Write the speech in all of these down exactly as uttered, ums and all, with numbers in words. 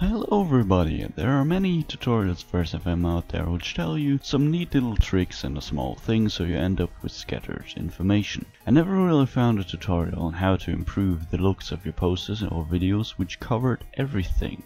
Hello everybody, there are many tutorials for S F M out there which tell you some neat little tricks and a small thing so you end up with scattered information. I never really found a tutorial on how to improve the looks of your posters or videos which covered everything.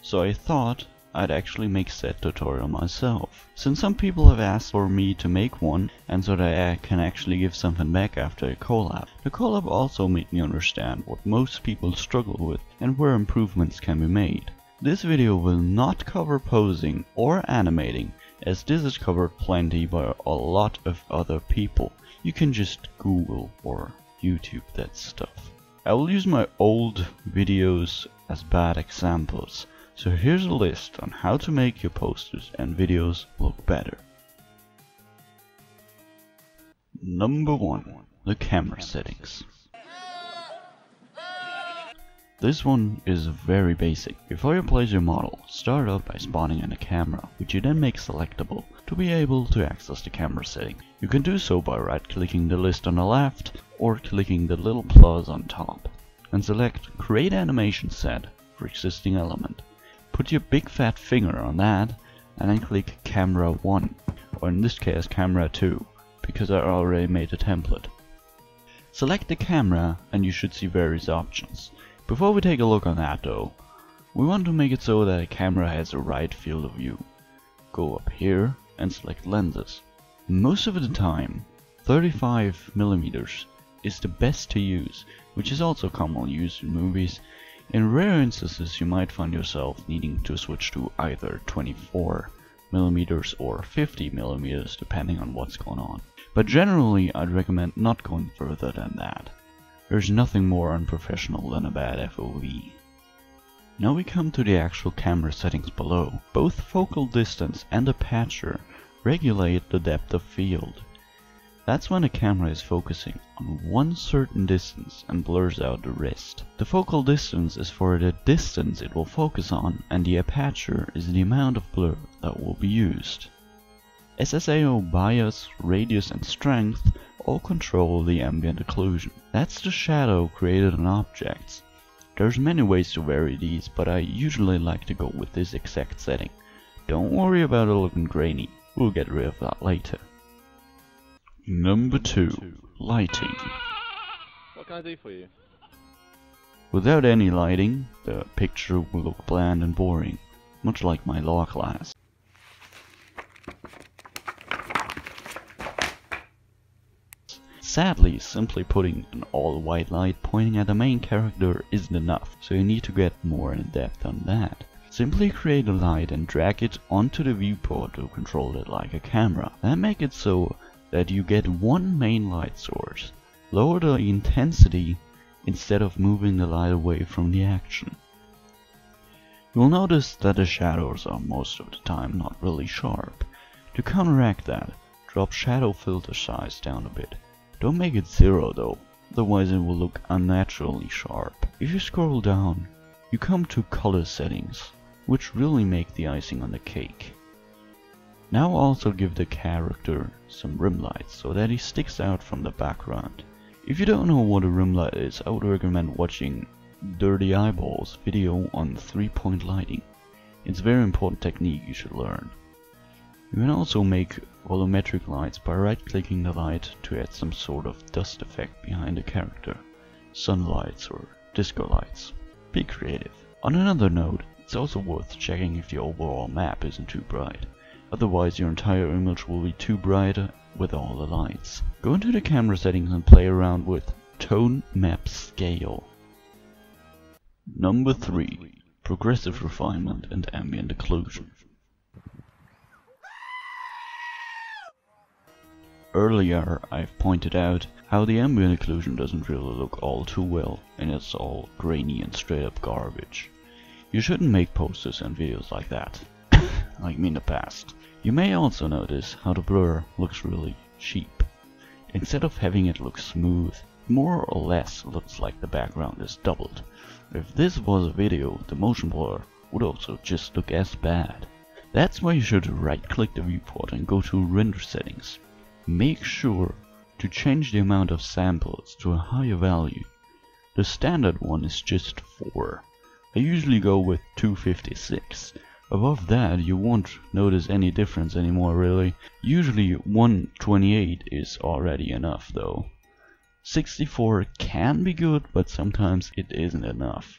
So I thought I'd actually make that tutorial myself, since some people have asked for me to make one and so that I can actually give something back after a collab. The collab also made me understand what most people struggle with and where improvements can be made. This video will not cover posing or animating, as this is covered plenty by a lot of other people. You can just Google or YouTube that stuff. I will use my old videos as bad examples, so here's a list on how to make your posters and videos look better. Number one, the camera settings. This one is very basic. Before you place your model, start off by spawning in a camera, which you then make selectable to be able to access the camera setting. You can do so by right-clicking the list on the left or clicking the little plus on top and select Create Animation Set for existing element. Put your big fat finger on that and then click Camera one, or in this case Camera two, because I already made a template. Select the camera and you should see various options. Before we take a look on that though, we want to make it so that a camera has a right field of view. Go up here and select lenses. Most of the time, thirty-five millimeter is the best to use, which is also commonly used in movies. In rare instances you might find yourself needing to switch to either twenty-four millimeter or fifty millimeter depending on what's going on. But generally I'd recommend not going further than that. There's nothing more unprofessional than a bad F O V. Now we come to the actual camera settings below. Both focal distance and aperture regulate the depth of field. That's when a camera is focusing on one certain distance and blurs out the rest. The focal distance is for the distance it will focus on, and the aperture is the amount of blur that will be used. S S A O bias, radius and strength all control the ambient occlusion. That's the shadow created on objects. There's many ways to vary these, but I usually like to go with this exact setting. Don't worry about it looking grainy, we'll get rid of that later. Number two, lighting. What can I do for you? Without any lighting, the picture will look bland and boring, much like my law class. Sadly, simply putting an all-white light pointing at the main character isn't enough, so you need to get more in depth on that. Simply create a light and drag it onto the viewport to control it like a camera. Then make it so that you get one main light source. Lower the intensity instead of moving the light away from the action. You'll notice that the shadows are most of the time not really sharp. To counteract that, drop shadow filter size down a bit. Don't make it zero though, otherwise it will look unnaturally sharp. If you scroll down, you come to color settings, which really make the icing on the cake. Now also give the character some rim lights so that he sticks out from the background. If you don't know what a rim light is, I would recommend watching Dirty Eyeballs video on three-point lighting. It's a very important technique you should learn. You can also make volumetric lights by right-clicking the light to add some sort of dust effect behind the character, sunlights or disco lights. Be creative. On another note, it's also worth checking if the overall map isn't too bright. Otherwise your entire image will be too bright with all the lights. Go into the camera settings and play around with Tone Map Scale. Number three. Progressive refinement and ambient occlusion. Earlier I've pointed out how the ambient occlusion doesn't really look all too well and it's all grainy and straight up garbage. You shouldn't make posters and videos like that, like me in the past. You may also notice how the blur looks really cheap. Instead of having it look smooth, more or less looks like the background is doubled. If this was a video, the motion blur would also just look as bad. That's why you should right click the viewport and go to render settings. Make sure to change the amount of samples to a higher value. The standard one is just four, I usually go with two fifty-six. Above that you won't notice any difference anymore really. Usually one twenty-eight is already enough though. sixty-four can be good, but sometimes it isn't enough.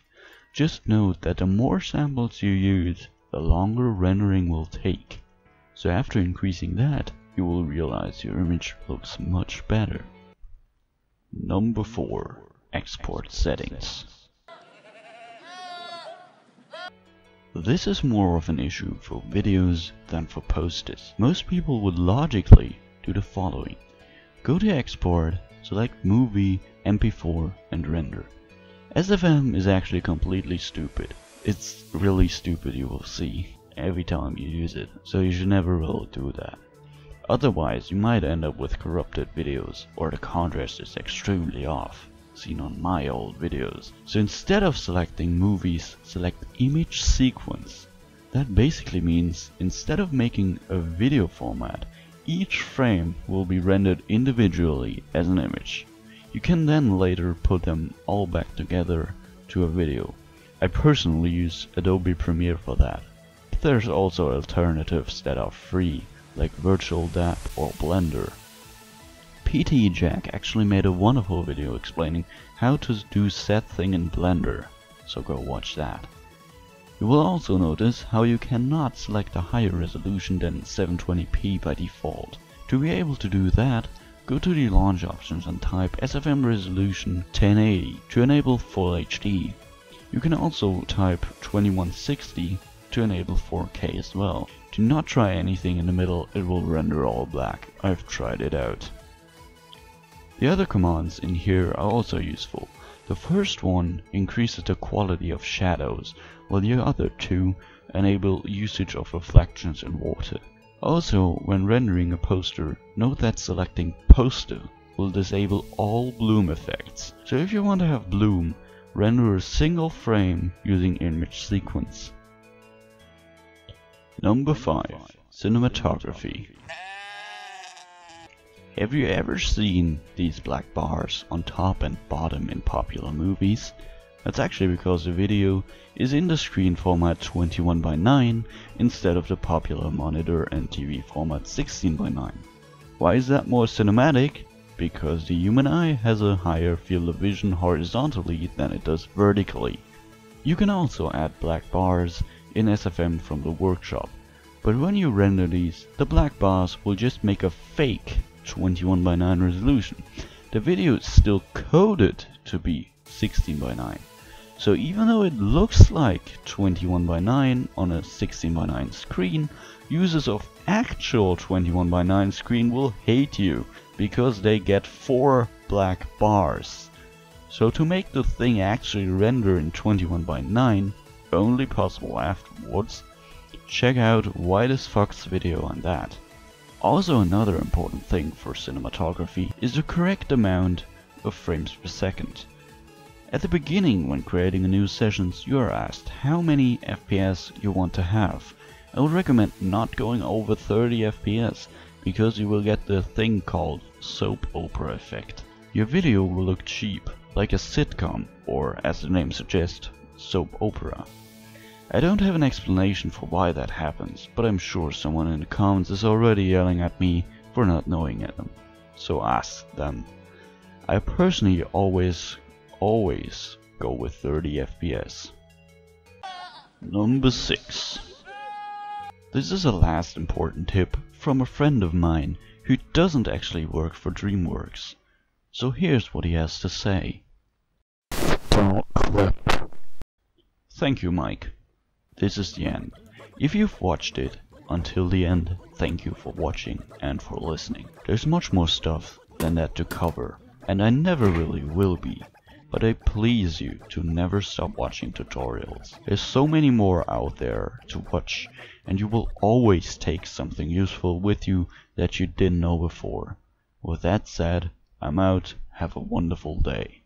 Just note that the more samples you use, the longer rendering will take. So after increasing that, you will realize your image looks much better. Number four. Export settings. This is more of an issue for videos than for posters. Most people would logically do the following. Go to export, select movie, M P four and render. S F M is actually completely stupid. It's really stupid, you will see, every time you use it, so you should never really do that. Otherwise you might end up with corrupted videos or the contrast is extremely off, seen on my old videos. So instead of selecting movies, select image sequence. That basically means instead of making a video format, each frame will be rendered individually as an image. You can then later put them all back together to a video. I personally use Adobe Premiere for that. But there's also alternatives that are free, like VirtualDub or Blender. Ptejack actually made a wonderful video explaining how to do said thing in Blender, so go watch that. You will also notice how you cannot select a higher resolution than seven twenty p by default. To be able to do that, go to the launch options and type S F M resolution ten eighty to enable full H D. You can also type twenty-one sixty to enable four K as well. Do not try anything in the middle, it will render all black. I've tried it out. The other commands in here are also useful. The first one increases the quality of shadows, while the other two enable usage of reflections in water. Also, when rendering a poster, note that selecting poster will disable all bloom effects. So if you want to have bloom, render a single frame using image sequence. Number five. Cinematography. Have you ever seen these black bars on top and bottom in popular movies? That's actually because the video is in the screen format twenty-one by nine instead of the popular monitor and T V format sixteen by nine. Why is that more cinematic? Because the human eye has a higher field of vision horizontally than it does vertically. You can also add black bars in S F M from the workshop, but when you render these, the black bars will just make a fake twenty-one by nine resolution. The video is still coded to be sixteen by nine. So even though it looks like twenty-one by nine on a sixteen by nine screen, users of actual twenty-one by nine screen will hate you because they get four black bars. So to make the thing actually render in twenty-one by nine, only possible afterwards, check out WildestFox video on that. Also, another important thing for cinematography is the correct amount of frames per second. At the beginning, when creating a new session, you are asked how many F P S you want to have. I would recommend not going over thirty F P S, because you will get the thing called soap opera effect. Your video will look cheap, like a sitcom, or as the name suggests, soap opera. I don't have an explanation for why that happens, but I'm sure someone in the comments is already yelling at me for not knowing it, so ask them. I personally always, always go with thirty F P S. Number six. This is a last important tip from a friend of mine who doesn't actually work for DreamWorks. So here's what he has to say. Thank you, Mike. This is the end. If you've watched it until the end, thank you for watching and for listening. There's much more stuff than that to cover, and I never really will be, but I please you to never stop watching tutorials. There's so many more out there to watch, and you will always take something useful with you that you didn't know before. With that said, I'm out. Have a wonderful day.